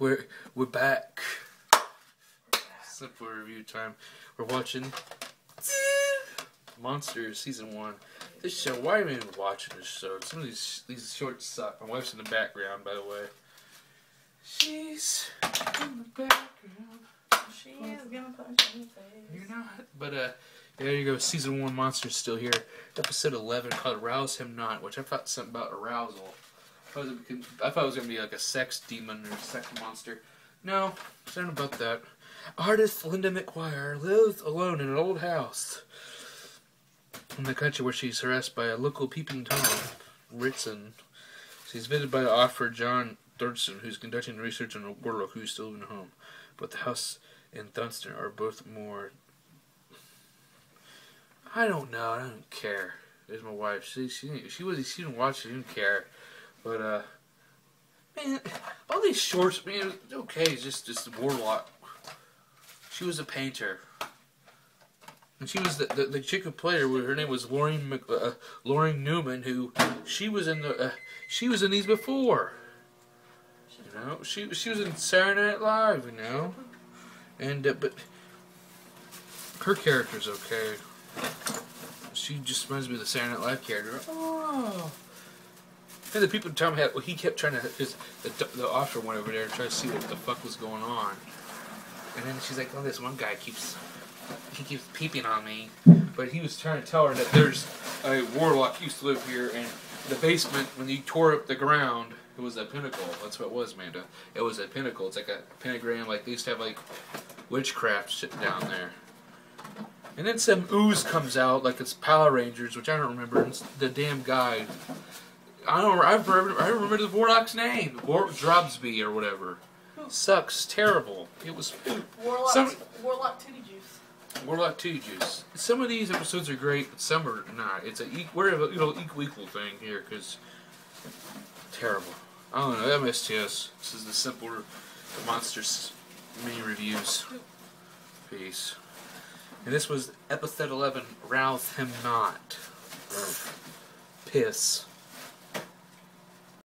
We're back. Slipboard review time. We're watching Monsters Season 1. This show. Why am I even watching this show? Some of these shorts suck. My wife's in the background, by the way. She's in the background. She is gonna punch me in the face. You're not. But there you go. Season 1 Monsters still here. Episode 11 called Rouse Him Not, which I thought something about arousal. I thought it was going to be like a sex demon or sex monster. No, it's not about that. Artist Linda McGuire lives alone in an old house in the country where she's harassed by a local peeping Tom, Ritzen. She's visited by the author John Thunstone, who's conducting research on a warlock who's still living at home. But the house and Thunstone are both more... I don't know, I don't care. There's my wife. She didn't watch, she didn't care. But, man, all these shorts, man, it's okay, it's just the warlock. She was a painter. And she was the chick who played her, her name was Laraine Newman, who, she was in these before. You know, she was in Saturday Night Live, you know. And, but, her character's okay. She just reminds me of the Saturday Night Live character. Oh. And the people Tom had, well, he kept trying to, because the officer went over there to try to see what the fuck was going on. And then she's like, oh, this one guy keeps peeping on me. But he was trying to tell her that there's a warlock used to live here, and the basement, when he tore up the ground, it was a pinnacle. That's what it was, Amanda. It was a pinnacle. It's like a pentagram, like they used to have, like, witchcraft shit down there. And then some ooze comes out, like it's Power Rangers, which I don't remember, and it's the damn guy... I remember the warlock's name. Drobsby or whatever. Who? Sucks. Terrible. It was... Warlock Titty Juice. Warlock Titty Juice. Some of these episodes are great, but some are not. It's a... We're a little equal thing here, because... Terrible. I don't know. MSTS. This is the simpler Monsters mini-reviews. Peace. And this was Episode 11, Rouse Him Not. Piss.